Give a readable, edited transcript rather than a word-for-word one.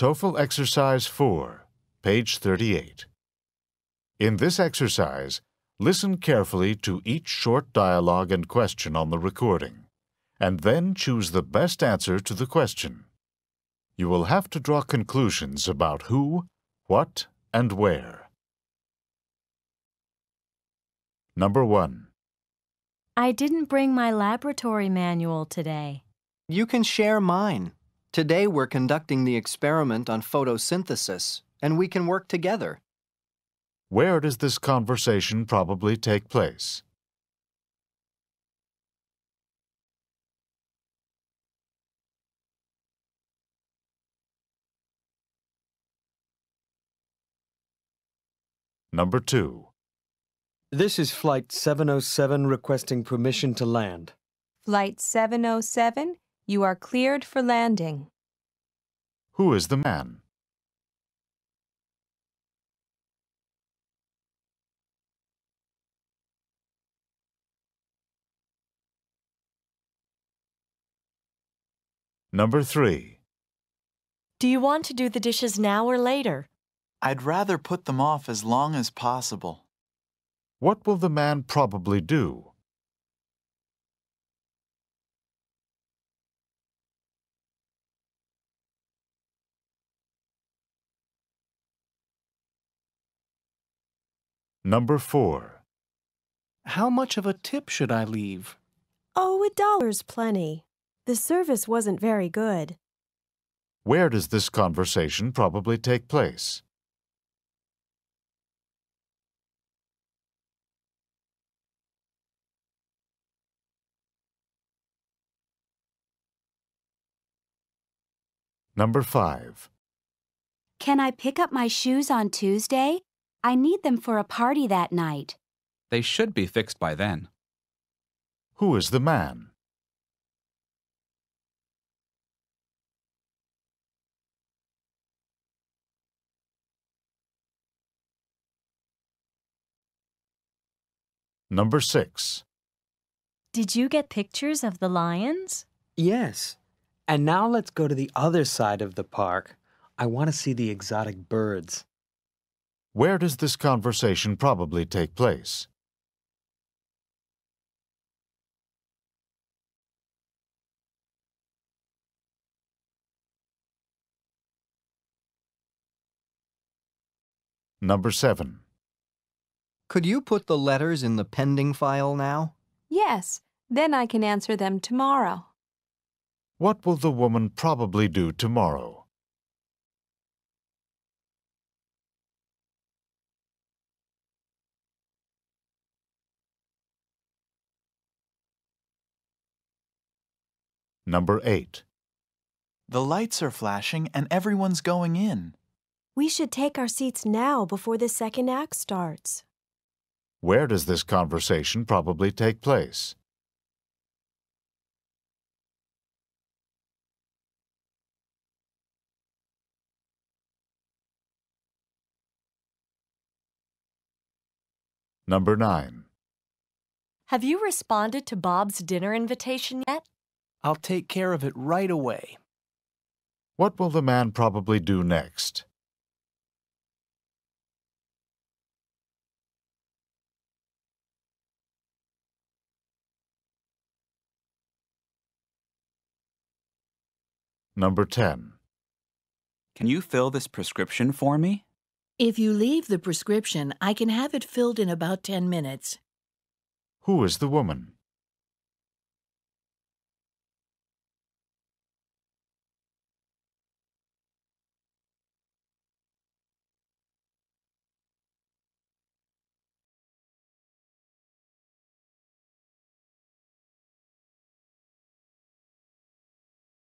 TOEFL Exercise 4, page 38. In this exercise, listen carefully to each short dialogue and question on the recording, and then choose the best answer to the question. You will have to draw conclusions about who, what, and where. Number 1. I didn't bring my laboratory manual today. You can share mine. Today we're conducting the experiment on photosynthesis, and we can work together. Where does this conversation probably take place? Number 2. This is Flight 707 requesting permission to land. Flight 707, you are cleared for landing. Who is the man? Number 3. Do you want to do the dishes now or later? I'd rather put them off as long as possible. What will the man probably do? Number 4. How much of a tip should I leave? Oh, $1's plenty. The service wasn't very good. Where does this conversation probably take place? Number 5. Can I pick up my shoes on Tuesday? I need them for a party that night. They should be fixed by then. Who is the man? Number 6. Did you get pictures of the lions? Yes. And now let's go to the other side of the park. I want to see the exotic birds. Where does this conversation probably take place? Number 7. Could you put the letters in the pending file now? Yes, then I can answer them tomorrow. What will the woman probably do tomorrow? Number 8. The lights are flashing and everyone's going in. We should take our seats now before the second act starts. Where does this conversation probably take place? Number 9. Have you responded to Bob's dinner invitation yet? I'll take care of it right away. What will the man probably do next? Number 10. Can you fill this prescription for me? If you leave the prescription, I can have it filled in about 10 minutes. Who is the woman?